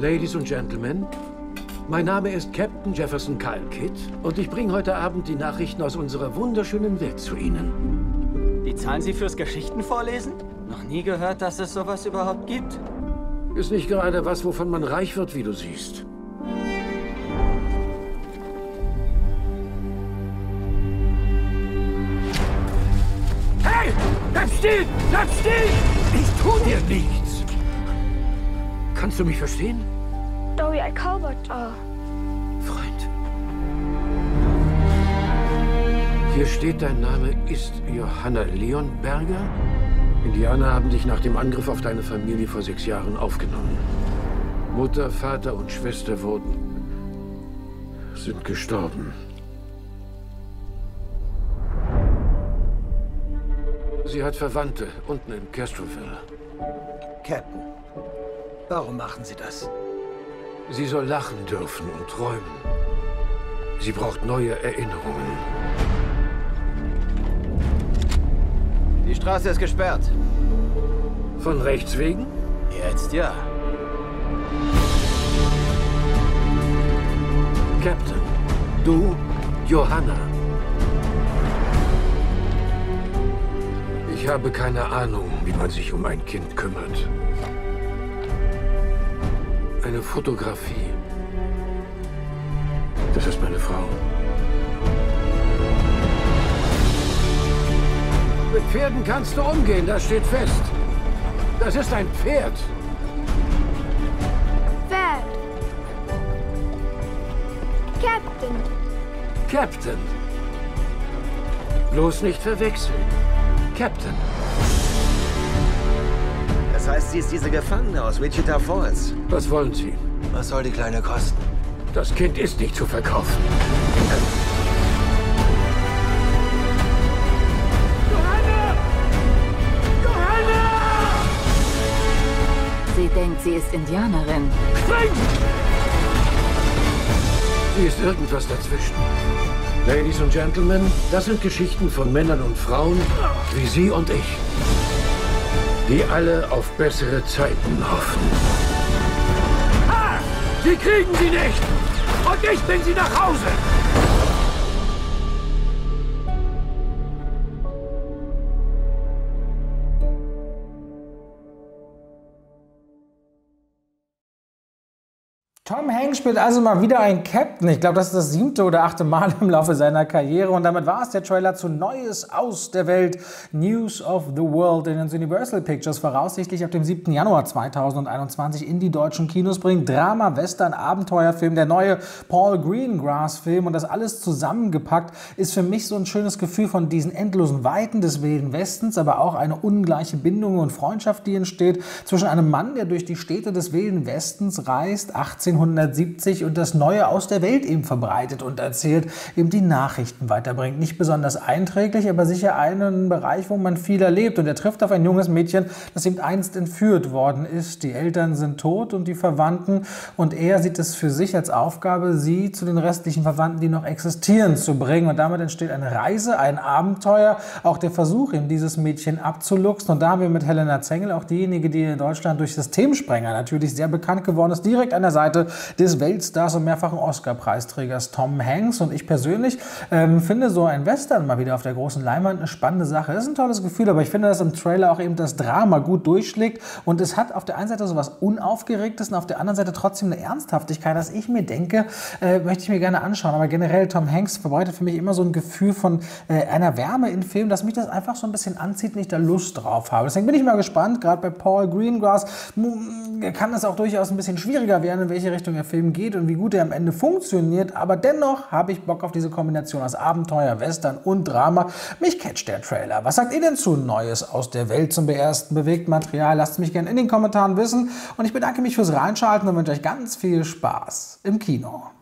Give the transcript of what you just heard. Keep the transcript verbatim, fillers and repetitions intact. Ladies und Gentlemen, mein Name ist Captain Jefferson Kyle Kidd und ich bringe heute Abend die Nachrichten aus unserer wunderschönen Welt zu Ihnen. Die zahlen Sie fürs Geschichtenvorlesen? Noch nie gehört, dass es sowas überhaupt gibt? Ist nicht gerade was, wovon man reich wird, wie du siehst. Hey! Bleib stehen! Bleib stehen! Ich tu dir nichts! Kannst du mich verstehen? Sorry, I Calvert. Oh. Freund. Hier steht, dein Name ist Johanna Leonberger. Indianer haben dich nach dem Angriff auf deine Familie vor sechs Jahren aufgenommen. Mutter, Vater und Schwester wurden... sind gestorben. Sie hat Verwandte unten in Castroville. Captain, warum machen Sie das? Sie soll lachen dürfen und träumen. Sie braucht neue Erinnerungen. Die Straße ist gesperrt. Von rechts wegen? Jetzt ja. Captain, du, Johanna. Ich habe keine Ahnung, wie man sich um ein Kind kümmert. Eine Fotografie. Das ist meine Frau. Mit Pferden kannst du umgehen, das steht fest. Das ist ein Pferd. Pferd. Captain. Captain. Bloß nicht verwechseln. Captain. Das heißt, sie ist diese Gefangene aus Wichita Falls. Was wollen Sie? Was soll die Kleine kosten? Das Kind ist nicht zu verkaufen. Sie denkt, sie ist Indianerin. Spring! Sie ist irgendwas dazwischen. Ladies und Gentlemen, das sind Geschichten von Männern und Frauen, wie Sie und ich, die alle auf bessere Zeiten hoffen. Ha! Sie kriegen sie nicht! Und ich bringe sie nach Hause! Tom Hanks spielt also mal wieder einen Captain. Ich glaube, das ist das siebte oder achte Mal im Laufe seiner Karriere. Und damit war es der Trailer zu Neues aus der Welt, News of the World, den uns Universal Pictures voraussichtlich ab dem siebten Januar zweitausendeinundzwanzig in die deutschen Kinos bringt. Drama, Western, Abenteuerfilm, der neue Paul Greengrass-Film. Und das alles zusammengepackt ist für mich so ein schönes Gefühl von diesen endlosen Weiten des wilden Westens, aber auch eine ungleiche Bindung und Freundschaft, die entsteht zwischen einem Mann, der durch die Städte des wilden Westens reist, achtzehnhundertsiebzig, und das Neue aus der Welt eben verbreitet und erzählt, eben die Nachrichten weiterbringt. Nicht besonders einträglich, aber sicher einen Bereich, wo man viel erlebt. Und er trifft auf ein junges Mädchen, das eben einst entführt worden ist. Die Eltern sind tot und die Verwandten, und er sieht es für sich als Aufgabe, sie zu den restlichen Verwandten, die noch existieren, zu bringen. Und damit entsteht eine Reise, ein Abenteuer, auch der Versuch, eben dieses Mädchen abzuluxen. Und da haben wir mit Helena Zengel, auch diejenige, die in Deutschland durch Systemsprenger natürlich sehr bekannt geworden ist, direkt an der Seite des Weltstars und mehrfachen Oscar-Preisträgers Tom Hanks. Und ich persönlich ähm, finde so ein Western mal wieder auf der großen Leinwand eine spannende Sache. Das ist ein tolles Gefühl, aber ich finde, dass im Trailer auch eben das Drama gut durchschlägt, und es hat auf der einen Seite so was Unaufgeregtes und auf der anderen Seite trotzdem eine Ernsthaftigkeit, dass ich mir denke, äh, möchte ich mir gerne anschauen. Aber generell, Tom Hanks verbreitet für mich immer so ein Gefühl von äh, einer Wärme in Filmen, dass mich das einfach so ein bisschen anzieht und ich da Lust drauf habe. Deswegen bin ich mal gespannt, gerade bei Paul Greengrass kann es auch durchaus ein bisschen schwieriger werden, in welche Richtung der Film geht und wie gut er am Ende funktioniert, aber dennoch habe ich Bock auf diese Kombination aus Abenteuer, Western und Drama. Mich catcht der Trailer. Was sagt ihr denn zu Neues aus der Welt, zum ersten bewegten Material? Lasst es mich gerne in den Kommentaren wissen, und ich bedanke mich fürs Reinschalten und wünsche euch ganz viel Spaß im Kino.